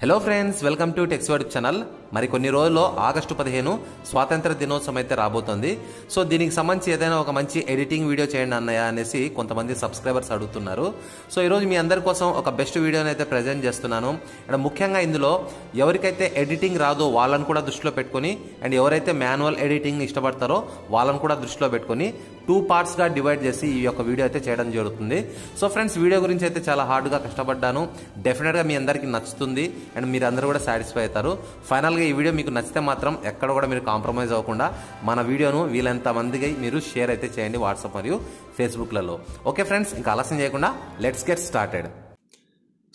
Hello friends, welcome to tech Siva channel. మరి కొన్ని రోజుల్లో ఆగస్టు 15 స్వాతంత్ర దినోత్సవం అయితే రాబోతోంది. సో దీనికి సంబంధించి ఏదైనా ఒక మంచి ఎడిటింగ్ వీడియో చేయండి అన్నయ్య అనేసి కొంతమంది సబ్స్క్రైబర్స్ అడుగుతున్నారు. సో ఈరోజు మీ అందరి కోసం ఒక బెస్ట్ వీడియోని అయితే ప్రజెంట్ చేస్తున్నాను. అండ్ ముఖ్యంగా ఇందులో ఎవరికైతే ఎడిటింగ్ రాదో వాళ్ళని కూడా దృష్టిలో పెట్టుకొని, అండ్ ఎవరైతే మాన్యువల్ ఎడిటింగ్ ఇష్టపడతారో వాళ్ళని కూడా దృష్టిలో పెట్టుకొని 2 పార్ట్స్గా డివైడ్ చేసి ఈ యొక్క వీడియో అయితే చేయడం జరుగుతుంది. సో ఫ్రెండ్స్, వీడియో గురించి అయితే చాలా హార్డ్గా కష్టపడ్డాను. డెఫినెట్గా మీ అందరికీ నచ్చుతుంది అండ్ మీరు అందరూ కూడా సాటిస్ఫై అవుతారు. ఫైనల్గా ఈ వీడియో మీకు నచ్చితే మాత్రం ఎక్కడ కూడా మీరు కాంప్రమైజ్ అవ్వకుండా మన వీడియోను వీలంత మందికి మీరు షేర్ అయితే చేయండి వాట్సాప్ మరియు ఫేస్బుక్లలో. ఓకే ఫ్రెండ్స్, ఇంకా ఆలస్యం చేయకుండా let's get started.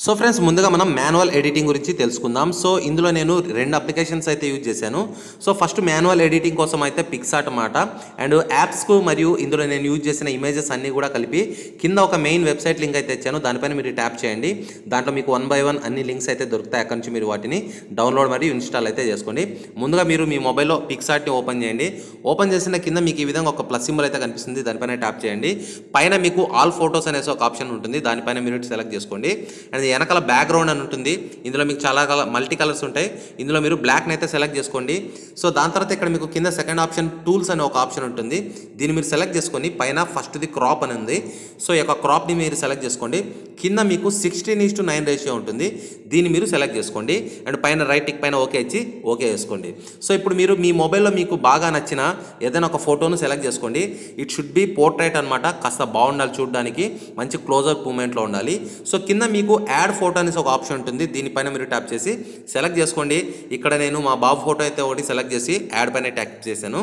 So friends, ముందుగా మనం మాన్యువల్ ఎడిటింగ్ గురించి తెలుసుకుందాం. సో ఇందులో నేను 2 అప్లికేషన్స్ అయితే యూజ్ చేశాను. సో ఫస్ట్ మాన్యువల్ ఎడిటింగ్ కోసం అయితే పిక్సార్ట్ మాట అండ్ యాప్స్కు, మరియు ఇందులో నేను యూజ్ చేసిన ఇమేజెస్ అన్నీ కూడా కలిపి కింద ఒక మెయిన్ వెబ్సైట్ లింక్ అయితే ఇచ్చాను. దానిపైన మీరు ట్యాప్ చేయండి. దాంట్లో మీకు 1 బై 1 అన్ని లింక్స్ అయితే దొరుకుతాయి. అక్కడి నుంచి మీరు వాటిని డౌన్లోడ్ మరియు ఇన్స్టాల్ అయితే చేసుకోండి. ముందుగా మీరు మీ మొబైల్లో పిక్సార్ట్ని ఓపెన్ చేయండి. ఓపెన్ చేసిన కింద మీకు ఈ విధంగా ఒక ప్లస్ సింబల్ అయితే కనిపిస్తుంది. దానిపైన ట్యాప్ చేయండి. పైన మీకు ఆల్ ఫోటోస్ అనేసి ఒక ఆప్షన్ ఉంటుంది. దానిపైన మీరు సెలెక్ట్ చేసుకోండి. అండ్ వెనకాల బ్యాక్గ్రౌండ్ అని ఉంటుంది. ఇందులో మీకు చాలా మల్టీ కలర్స్ ఉంటాయి. ఇందులో మీరు బ్లాక్ని అయితే సెలెక్ట్ చేసుకోండి. సో దాని తర్వాత ఇక్కడ మీకు కింద సెకండ్ ఆప్షన్ టూల్స్ అనే ఒక ఆప్షన్ ఉంటుంది. దీన్ని మీరు సెలెక్ట్ చేసుకొని పైన ఫస్ట్ది క్రాప్ అని ఉంది. సో ఈ యొక్క క్రాప్ని మీరు సెలెక్ట్ చేసుకోండి. కింద మీకు 16:9 రేషియో ఉంటుంది. దీన్ని మీరు సెలెక్ట్ చేసుకోండి. అండ్ పైన రైట్ టిక్ పైన ఓకే ఇచ్చి ఓకే చేసుకోండి. సో ఇప్పుడు మీరు మీ మొబైల్లో మీకు బాగా నచ్చిన ఏదైనా ఒక ఫోటోను సెలెక్ట్ చేసుకోండి. ఇట్ షుడ్ బి పోర్ట్రైట్ అనమాట. కాస్త బాగుండాలి చూడడానికి, మంచి క్లోజప్ మూమెంట్లో ఉండాలి. సో కింద మీకు యాడ్ ఫోటో అనేసి ఒక ఆప్షన్ ఉంటుంది. దీనిపైన మీరు ట్యాప్ చేసి సెలెక్ట్ చేసుకోండి. ఇక్కడ నేను మా బాబు ఫోటో అయితే ఒకటి సెలెక్ట్ చేసి యాడ్ పైన ట్యాప్ చేశాను.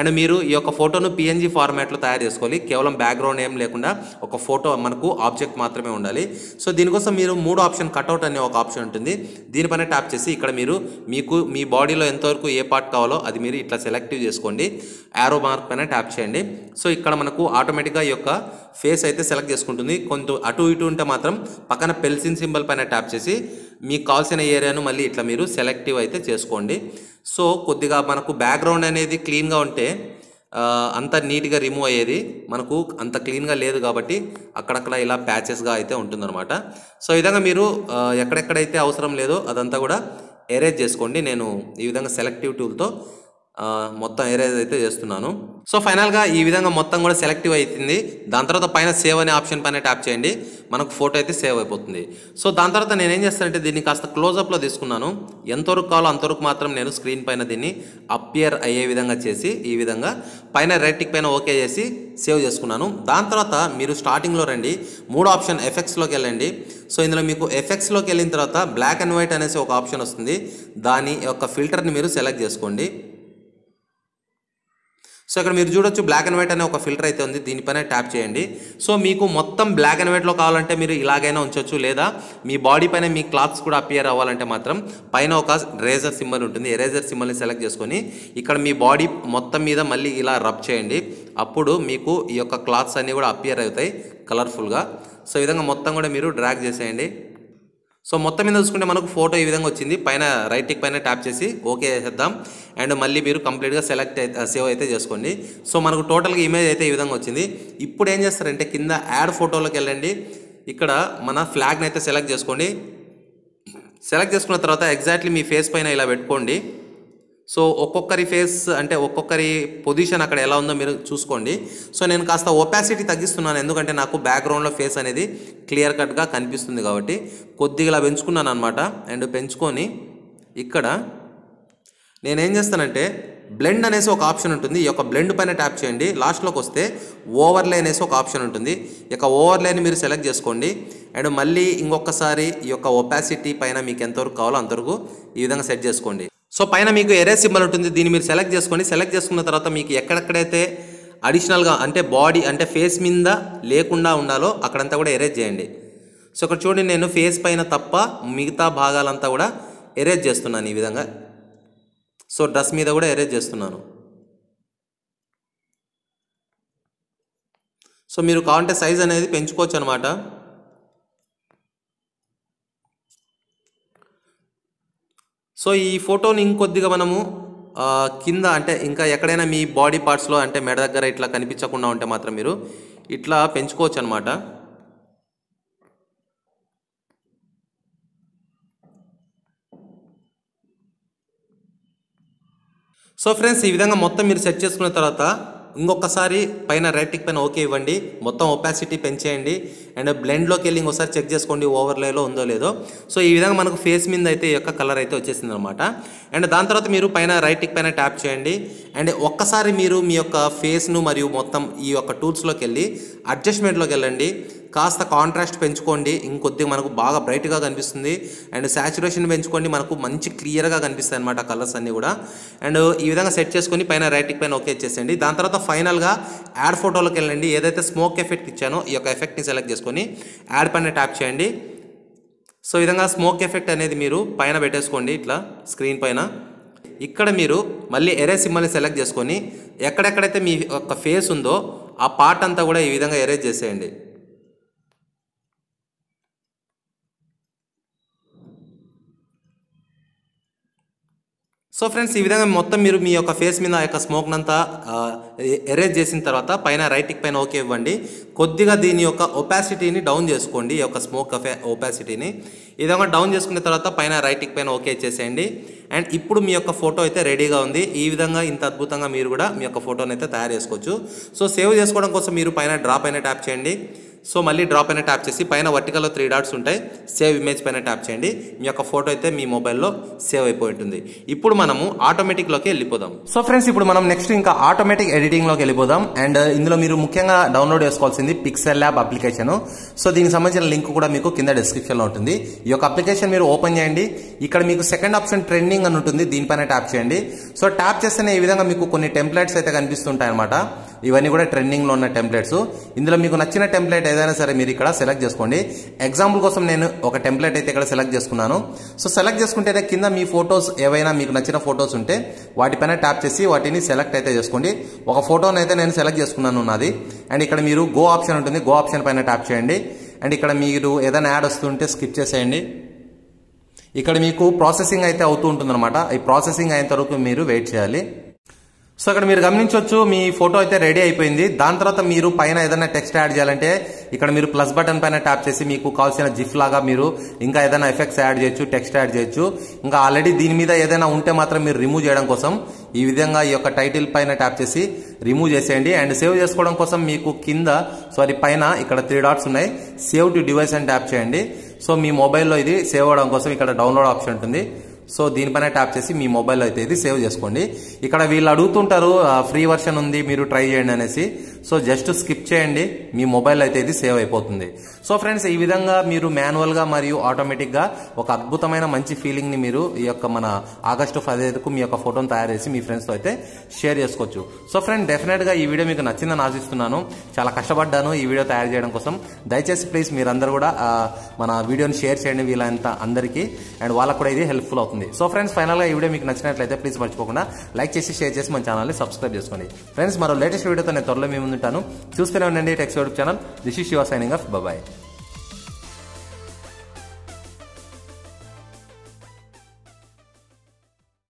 అండ్ మీరు ఈ యొక్క ఫోటోను PNG ఫార్మాట్లో తయారు చేసుకోవాలి. కేవలం బ్యాక్గ్రౌండ్ ఏం లేకుండా ఒక ఫోటో మనకు ఆబ్జెక్ట్ మాత్రమే ఉండాలి. సో దీనికోసం మీరు 3వ ఆప్షన్ కట్అవుట్ అనే ఒక ఆప్షన్ ఉంటుంది. దీనిపైన ట్యాప్ చేసి ఇక్కడ మీరు మీకు మీ బాడీలో ఎంతవరకు ఏ పార్ట్ కావాలో అది మీరు ఇట్లా సెలెక్టివ్ చేసుకోండి. యారో మార్క్ పైన ట్యాప్ చేయండి. సో ఇక్కడ మనకు ఆటోమేటిక్గా ఈ యొక్క ఫేస్ అయితే సెలెక్ట్ చేసుకుంటుంది. కొంచెం అటు ఇటు ఉంటే మాత్రం పక్కన పెన్సిల్ సింబల్ పైన ట్యాప్ చేసి మీకు కావాల్సిన ఏరియాను మళ్ళీ ఇట్లా మీరు సెలెక్టివ్ అయితే చేసుకోండి. సో కొద్దిగా మనకు బ్యాక్గ్రౌండ్ అనేది క్లీన్గా ఉంటే అంత నీట్గా రిమూవ్ అయ్యేది. మనకు అంత క్లీన్గా లేదు కాబట్టి అక్కడక్కడ ఇలా ప్యాచెస్గా అయితే ఉంటుందన్నమాట. సో ఈ విధంగా మీరు ఎక్కడెక్కడైతే అవసరం లేదో అదంతా కూడా ఎరేజ్ చేసుకోండి. నేను ఈ విధంగా సెలెక్టివ్ టూల్తో మొత్తం ఎరేజ్ అయితే చేస్తున్నాను. సో ఫైనల్గా ఈ విధంగా మొత్తం కూడా సెలెక్టివ్ అవుతుంది. దాని తర్వాత పైన సేవ్ అనే ఆప్షన్ పైన ట్యాప్ చేయండి. మనకు ఫోటో అయితే సేవ్ అయిపోతుంది. సో దాని తర్వాత నేనేం చేస్తానంటే దీన్ని కాస్త క్లోజప్లో తీసుకున్నాను. ఎంతవరకు కావాలో అంతవరకు మాత్రం నేను స్క్రీన్ పైన దీన్ని అపియర్ అయ్యే విధంగా చేసి ఈ విధంగా పైన రైట్ టిక్ పైన ఓకే చేసి సేవ్ చేసుకున్నాను. దాని తర్వాత మీరు స్టార్టింగ్లో రండి, 3వ ఆప్షన్ ఎఫెక్ట్స్లోకి వెళ్ళండి. సో ఇందులో మీకు ఎఫెక్ట్స్లోకి వెళ్ళిన తర్వాత బ్లాక్ అండ్ వైట్ అనేసి ఒక ఆప్షన్ వస్తుంది. దాని యొక్క ఫిల్టర్ని మీరు సెలెక్ట్ చేసుకోండి. సో ఇక్కడ మీరు చూడొచ్చు బ్లాక్ అండ్ వైట్ అనే ఒక ఫిల్టర్ అయితే ఉంది. దీనిపైన ట్యాప్ చేయండి. సో మీకు మొత్తం బ్లాక్ అండ్ వైట్లో కావాలంటే మీరు ఇలాగైనా ఉంచవచ్చు, లేదా మీ బాడీ పైన మీ క్లాత్స్ కూడా అపియర్ అవ్వాలంటే మాత్రం పైన ఒక ఎరేజర్ సింబల్ ఉంటుంది. ఎరేజర్ సింబల్ని సెలెక్ట్ చేసుకొని ఇక్కడ మీ బాడీ మొత్తం మీద మళ్ళీ ఇలా రబ్ చేయండి. అప్పుడు మీకు ఈ యొక్క క్లాత్స్ అన్నీ కూడా అపియర్ అవుతాయి కలర్ఫుల్గా. సో ఈ విధంగా మొత్తం కూడా మీరు డ్రాగ్ చేసేయండి. సో మొత్తం మీద చూసుకుంటే మనకు ఫోటో ఈ విధంగా వచ్చింది. పైన రైట్ టిక్ పైన ట్యాప్ చేసి ఓకే చేద్దాం. అండ్ మళ్ళీ మీరు కంప్లీట్గా సెలెక్ట్ అయితే సేవ్ అయితే చేసుకోండి. సో మనకు టోటల్గా ఇమేజ్ అయితే ఈ విధంగా వచ్చింది. ఇప్పుడు ఏం చేస్తారంటే కింద యాడ్ ఫోటోలోకి వెళ్ళండి. ఇక్కడ మన ఫ్లాగ్ని అయితే సెలెక్ట్ చేసుకోండి. సెలెక్ట్ చేసుకున్న తర్వాత ఎగ్జాక్ట్లీ మీ ఫేస్ పైన ఇలా పెట్టుకోండి. సో ఒక్కొక్కరి ఫేస్ అంటే ఒక్కొక్కరి పొజిషన్ అక్కడ ఎలా ఉందో మీరు చూసుకోండి. సో నేను కాస్త ఒపాసిటీ తగ్గిస్తున్నాను, ఎందుకంటే నాకు బ్యాక్గ్రౌండ్లో ఫేస్ అనేది క్లియర్ కట్గా కనిపిస్తుంది కాబట్టి కొద్దిగా ఇలా పెంచుకున్నాను అనమాట. అండ్ పెంచుకొని ఇక్కడ నేనేం చేస్తానంటే బ్లెండ్ అనేసి ఒక ఆప్షన్ ఉంటుంది. ఈ యొక్క బ్లెండ్ పైన ట్యాప్ చేయండి. లాస్ట్లోకి వస్తే ఓవర్లే అనేసి ఒక ఆప్షన్ ఉంటుంది. ఈ యొక్క ఓవర్లేని మీరు సెలెక్ట్ చేసుకోండి. అండ్ మళ్ళీ ఇంకొకసారి ఈ యొక్క ఒపాసిటీ పైన మీకు ఎంతవరకు కావాలో అంతవరకు ఈ విధంగా సెట్ చేసుకోండి. సో పైన మీకు ఎరేజ్ సింబల్ ఉంటుంది. దీన్ని మీరు సెలెక్ట్ చేసుకోండి. సెలెక్ట్ చేసుకున్న తర్వాత మీకు ఎక్కడెక్కడైతే అడిషనల్గా అంటే బాడీ అంటే ఫేస్ మీద లేకుండా ఉండాలో అక్కడంతా కూడా ఎరేజ్ చేయండి. సో ఇక్కడ చూడండి, నేను ఫేస్ పైన తప్ప మిగతా భాగాలంతా కూడా ఎరేజ్ చేస్తున్నాను ఈ విధంగా. సో డ్రెస్ మీద కూడా ఎరేజ్ చేస్తున్నాను. సో మీరు కావాలంటే సైజ్ అనేది పెంచుకోవచ్చు అనమాట. సో ఈ ఫోటోని ఇంకొద్దిగా మనము కింద అంటే ఇంకా ఎక్కడైనా మీ బాడీ పార్ట్స్లో అంటే మెడ దగ్గర ఇట్లా కనిపించకుండా ఉంటే మాత్రం మీరు ఇట్లా పెంచుకోవచ్చు అనమాట. So friends, ee vidhanga mottham meer set chesukune tarvata ఇంకొకసారి పైన రైట్ టిక్ పైన ఓకే ఇవ్వండి మొత్తం ఒపాసిటీ పెంచేయండి అండ్ బ్లెండ్ లోకి వెళ్ళి ఒకసారి చెక్ చేసుకోండి ఓవర్లేలో ఉందో లేదో సో ఈ విధంగా మనకు ఫేస్ మీద అయితే ఈ యొక్క కలర్ అయితే వచ్చేసింది అనమాట అండ్ దాని తర్వాత మీరు పైన రైట్ టిక్ పైన ట్యాప్ చేయండి అండ్ ఒక్కసారి మీరు మీ యొక్క ఫేస్ను మరియు మొత్తం ఈ యొక్క టూల్స్లోకి వెళ్ళి అడ్జస్ట్మెంట్లోకి వెళ్ళండి కాస్త కాంట్రాస్ట్ పెంచుకోండి ఇంకొద్దిగా మనకు బాగా బ్రైట్గా కనిపిస్తుంది అండ్ శాచురేషన్ పెంచుకోండి మనకు మంచి క్లియర్గా కనిపిస్తాయి అనమాట కలర్స్ అన్నీ కూడా అండ్ ఈ విధంగా సెట్ చేసుకొని పైన రైట్ పైన ఓకే చేసేయండి దాని తర్వాత ఫైనల్గా యాడ్ ఫోటోలోకి వెళ్ళండి ఏదైతే స్మోక్ ఎఫెక్ట్ ఇచ్చానో ఈ యొక్క ఎఫెక్ట్ని సెలెక్ట్ చేసుకొని యాడ్ పైన ట్యాప్ చేయండి సో ఈ విధంగా స్మోక్ ఎఫెక్ట్ అనేది మీరు పైన పెట్టేసుకోండి ఇట్లా స్క్రీన్ పైన ఇక్కడ మీరు మళ్ళీ ఎరే సింబల్ని సెలెక్ట్ చేసుకొని ఎక్కడెక్కడైతే మీ యొక్క ఫేస్ ఉందో ఆ పార్ట్ అంతా కూడా ఈ విధంగా ఎరేజ్ చేసేయండి సో ఫ్రెండ్స్ ఈ విధంగా మొత్తం మీరు మీ యొక్క ఫేస్ మీద ఆ యొక్క స్మోక్నంతా ఎరేజ్ చేసిన తర్వాత పైన రైట్కి పైన ఓకే ఇవ్వండి కొద్దిగా దీని యొక్క ఒపాసిటీని డౌన్ చేసుకోండి ఈ యొక్క స్మోక్ ఒపాసిటీని ఈ విధంగా డౌన్ చేసుకున్న తర్వాత పైన రైట్కి పైన ఓకే చేసేయండి అండ్ ఇప్పుడు మీ యొక్క ఫోటో అయితే రెడీగా ఉంది ఈ విధంగా ఇంత అద్భుతంగా మీరు కూడా మీ యొక్క ఫోటోని అయితే తయారు చేసుకోవచ్చు సో సేవ్ చేసుకోవడం కోసం మీరు పైన డ్రాప్ అయిన ట్యాప్ చేయండి సో మళ్ళీ డ్రాప్ అయిన ట్యాప్ చేసి పైన వర్టికల్లో 3 డాట్స్ ఉంటాయి సేవ్ ఇమేజ్ పైన ట్యాప్ చేయండి మీ యొక్క ఫోటో అయితే మీ మొబైల్లో సేవ్ అయిపోయి ఉంటుంది ఇప్పుడు మనము ఆటోమేటిక్లోకి వెళ్ళిపోదాం సో ఫ్రెండ్స్ ఇప్పుడు మనం నెక్స్ట్ ఇంకా ఆటోమేటిక్ ఎడిటింగ్లోకి వెళ్ళిపోదాం అండ్ ఇందులో మీరు ముఖ్యంగా డౌన్లోడ్ చేసుకోవాల్సింది పిక్సెల్ ల్యాబ్ అప్లికేషన్ సో దీనికి సంబంధించిన లింక్ కూడా మీకు కింద డిస్క్రిప్షన్లో ఉంటుంది ఈ యొక్క అప్లికేషన్ మీరు ఓపెన్ చేయండి ఇక్కడ మీకు సెకండ్ ఆప్షన్ ట్రెండింగ్ అని ఉంటుంది దీనిపైన ట్యాప్ చేయండి సో ట్యాప్ చేస్తేనే ఈ విధంగా మీకు కొన్ని టెంప్లెట్స్ అయితే కనిపిస్తుంటాయి అనమాట ఇవన్నీ కూడా ట్రెండింగ్లో ఉన్న టెంప్లెట్స్ ఇందులో మీకు నచ్చిన టెంప్లెట్ ఏదైనా సరే మీరు ఇక్కడ సెలెక్ట్ చేసుకోండి ఎగ్జాంపుల్ కోసం నేను ఒక టెంప్లెట్ అయితే ఇక్కడ సెలెక్ట్ చేసుకున్నాను సో సెలెక్ట్ చేసుకుంటేనే కింద మీ ఫొటోస్ ఏవైనా మీకు నచ్చిన ఫొటోస్ ఉంటే వాటిపైన ట్యాప్ చేసి వాటిని సెలెక్ట్ అయితే చేసుకోండి ఒక ఫోటోని అయితే నేను సెలెక్ట్ చేసుకున్నాను నాది అండ్ ఇక్కడ మీరు గో ఆప్షన్ ఉంటుంది గో ఆప్షన్ పైన ట్యాప్ చేయండి అండ్ ఇక్కడ మీరు ఏదైనా యాడ్ వస్తుంటే స్కిప్ చేసేయండి ఇక్కడ మీకు ప్రాసెసింగ్ అయితే అవుతూ ఉంటుందన్నమాట ఈ ప్రాసెసింగ్ అయిన వరకు మీరు వెయిట్ చేయాలి సో అక్కడ మీరు గమనించవచ్చు మీ ఫోటో అయితే రెడీ అయిపోయింది దాని తర్వాత మీరు పైన ఏదైనా టెక్స్ట్ యాడ్ చేయాలంటే ఇక్కడ మీరు ప్లస్ బటన్ పైన ట్యాప్ చేసి మీకు కావాల్సిన జిఫ్ లాగా మీరు ఇంకా ఏదైనా ఎఫెక్ట్స్ యాడ్ చేయొచ్చు టెక్స్ట్ యాడ్ చేయొచ్చు ఇంకా ఆల్రెడీ దీని మీద ఏదైనా ఉంటే మాత్రం మీరు రిమూవ్ చేయడం కోసం ఈ విధంగా ఈ యొక్క టైటిల్ పైన ట్యాప్ చేసి రిమూవ్ చేసేయండి అండ్ సేవ్ చేసుకోవడం కోసం మీకు కింద సారీ పైన ఇక్కడ 3 డాట్స్ ఉన్నాయి సేవ్ టు డివైస్ అని ట్యాప్ చేయండి సో మీ మొబైల్లో ఇది సేవ్ అవడం కోసం ఇక్కడ డౌన్లోడ్ ఆప్షన్ ఉంటుంది సో దీనిపైన ట్యాప్ చేసి మీ మొబైల్ అయితే ఇది సేవ్ చేసుకోండి ఇక్కడ వీళ్ళు అడుగుతుంటారు ఫ్రీ వర్షన్ ఉంది మీరు ట్రై చేయండి అనేసి సో జస్ట్ స్కిప్ చేయండి మీ మొబైల్ అయితే ఇది సేవ్ అయిపోతుంది సో ఫ్రెండ్స్ ఈ విధంగా మీరు మాన్యువల్గా మరియు ఆటోమేటిక్గా ఒక అద్భుతమైన మంచి ఫీలింగ్ని మీరు ఈ యొక్క మన ఆగస్టు 15కు మీ యొక్క ఫోటోను తయారు చేసి మీ ఫ్రెండ్స్తో అయితే షేర్ చేసుకోవచ్చు సో ఫ్రెండ్ డెఫినెట్గా ఈ వీడియో మీకు నచ్చిందని ఆశిస్తున్నాను చాలా కష్టపడ్డాను ఈ వీడియో తయారు చేయడం కోసం దయచేసి ప్లీజ్ మీరందరూ కూడా మన వీడియోని షేర్ చేయండి వీళ్ళంత అందరికీ అండ్ వాళ్ళకు కూడా ఇది హెల్ప్ఫుల్ అవుతుంది సో ఫ్రెండ్స్ ఫైనల్గా ఈ వీడియో మీకు నచ్చినట్లయితే ప్లీజ్ మర్చిపోకుండా లైక్ చేసి షేర్ చేసి మన ఛానల్ని సబ్స్క్రైబ్ చేసుకోండి ఫ్రెండ్స్ మరో లేటెస్ట్ వీడియోతో నేను త్వరలో మీ ముందుంటాను చూస్తూనే ఉండండి tech Siva channel this is Shiva signing off bye